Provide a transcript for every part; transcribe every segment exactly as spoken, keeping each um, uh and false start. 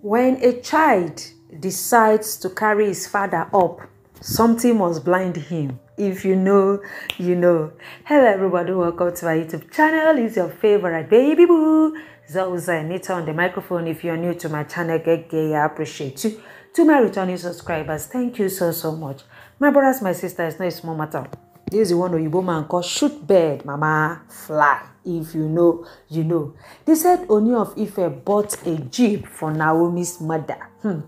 When a child decides to carry his father up, something must blind him. If you know, you know. Hello everybody, welcome to my YouTube channel. It's your favorite baby boo, Zauza and Nita on the microphone. If you're new to my channel, get gay, I appreciate you. To my returning subscribers, thank you so, so much. My brothers, my sisters, it's not a small matter. This is one Oyibo man called shoot bird, mama, fly. If you know, you know. They said Ooni of Ife bought a jeep for Naomi's mother. Hmm.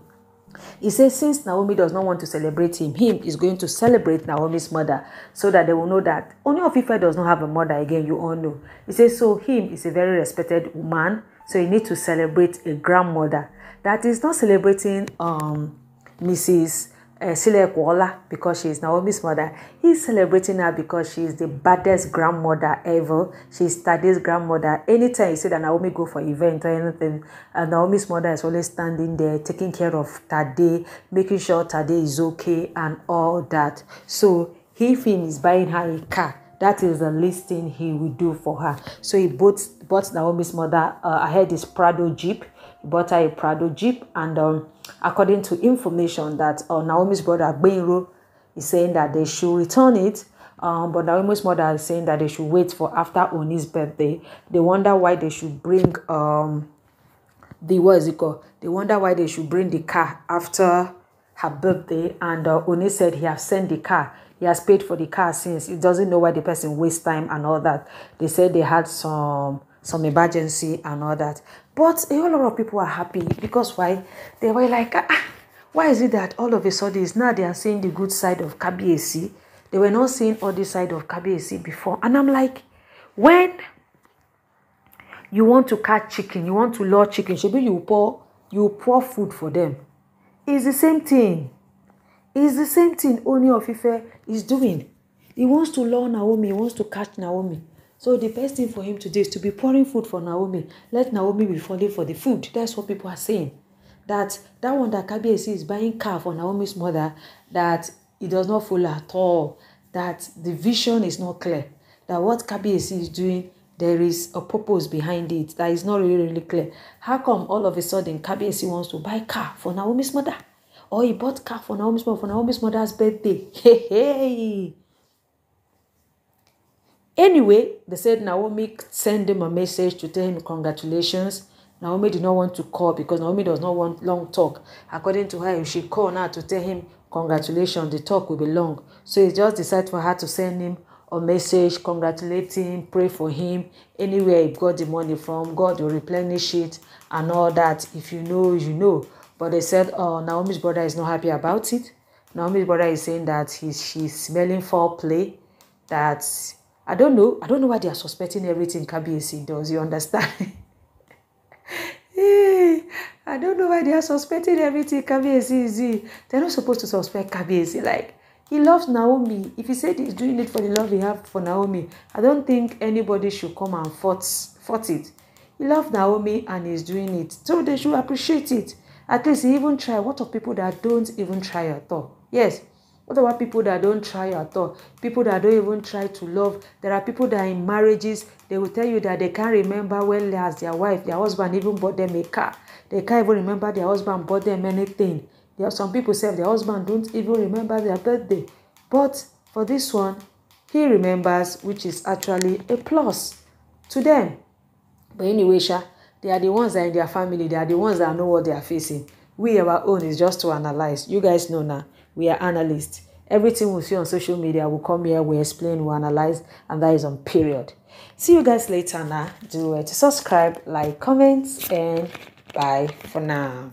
He says since Naomi does not want to celebrate him, him is going to celebrate Naomi's mother so that they will know that Ooni of Ife does not have a mother again, you all know. He says so him is a very respected woman, so he needs to celebrate a grandmother. That is not celebrating um, Missus Uh, Silekunla, because she is Naomi's mother. He's celebrating her because she is the baddest grandmother ever. She is Tade's grandmother. Anytime you see that Naomi go for event or anything, and Naomi's mother is always standing there taking care of Tade, making sure Tade is okay and all that. So if he is buying her a car, that is the least thing he will do for her. So he bought, bought Naomi's mother uh, ahead this Prado Jeep. He bought her a Prado Jeep. And um, according to information that uh, Naomi's brother, Benro, is saying that they should return it. Um, but Naomi's mother is saying that they should wait for after Oni's birthday. They wonder why they should bring um, the, what is it called? They wonder why they should bring the car after her birthday. And uh, Oni said he has sent the car. He has paid for the car since. He doesn't know why the person wastes time and all that. They said they had some some emergency and all that. But a whole lot of people are happy because why? They were like, ah, why is it that all of a sudden now they are seeing the good side of Kabiyesi? They were not seeing all the side of Kabiyesi before. And I'm like, when you want to catch chicken, you want to lure chicken, should be you pour you pour food for them. It's the same thing. It's the same thing Ooni of Ife is doing. He wants to lure Naomi. He wants to catch Naomi. So the best thing for him to do is to be pouring food for Naomi. Let Naomi be falling for the food. That's what people are saying. That that one that Kabiyesi is buying car for Naomi's mother, that it does not follow at all. That the vision is not clear. That what Kabiyesi is doing, there is a purpose behind it. That is not really, really clear. How come all of a sudden Kabiyesi wants to buy car for Naomi's mother? Or he bought car for Naomi's mother for Naomi's mother's birthday. Hey, hey. Anyway, they said Naomi sent him a message to tell him congratulations. Naomi did not want to call because Naomi does not want long talk. According to her, if she called now to tell him congratulations, the talk will be long. So he just decided for her to send him a message, congratulate him, pray for him. Anywhere he got the money from, God will replenish it and all that. If you know, you know. But they said, oh, Naomi's brother is not happy about it. Naomi's brother is saying that he's, she's smelling foreplay. That, I don't know. I don't know why they are suspecting everything Kabiyesi does. You understand? I don't know why they are suspecting everything Kabiyesi is doing. They're not supposed to suspect Kabiyesi. Like, he loves Naomi. If he said he's doing it for the love he has for Naomi, I don't think anybody should come and fought, fought it. He loves Naomi and he's doing it. So they should appreciate it. At least he even try. What of people that don't even try at all? Yes. What about people that don't try at all? People that don't even try to love. There are people that are in marriages, they will tell you that they can't remember when last their wife, their husband even bought them a car. They can't even remember their husband bought them anything. There are some people say their husband don't even remember their birthday. But for this one, he remembers, which is actually a plus to them. But anyway, Sha, they are the ones that are in their family. They are the ones that know what they are facing. We, our own, is just to analyze. You guys know now. We are analysts. Everything we see on social media, we come here, we explain, we analyze, and that is on period. See you guys later now. Do it. Subscribe, like, comment, and bye for now.